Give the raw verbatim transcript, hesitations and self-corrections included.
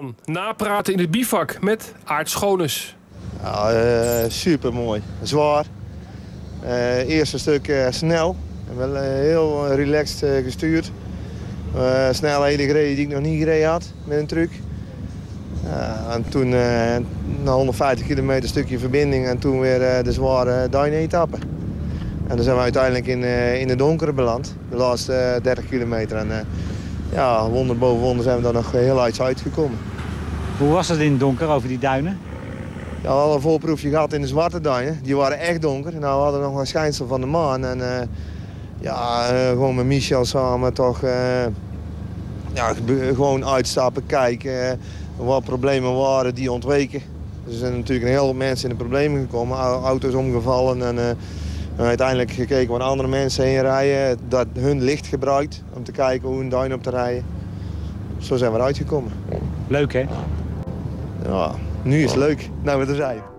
dan napraten in het bivak met Aert Schoones. Ja, uh, super mooi, zwaar. Uh, eerste stuk uh, snel, wel uh, heel relaxed uh, gestuurd. Uh, snelheden gereden die ik nog niet gereden had met een truck. Uh, en toen uh, na honderdvijftig kilometer een stukje verbinding en toen weer uh, de zware Dyne-etappe. En dan zijn we uiteindelijk in, uh, in de donkere beland, de laatste uh, dertig kilometer. En, uh, ja, wonder boven wonder zijn we daar nog heel uit uitgekomen. Hoe was het in het donker over die duinen? Ja, we hadden een voorproefje gehad in de zwarte duinen. Die waren echt donker. Nou, we hadden nog een schijnsel van de maan. En, uh, ja, uh, gewoon met Michel samen toch uh, ja, gewoon uitstappen, kijken uh, wat problemen waren die ontweken. Dus er zijn natuurlijk een heleboel mensen in de problemen gekomen. Auto's omgevallen en uh, uiteindelijk gekeken waar andere mensen heen rijden. Dat hun licht gebruikt om te kijken hoe een duin op te rijden. Zo zijn we eruit gekomen. Leuk hè? Ja, nu is het leuk. Nou, we er zijn.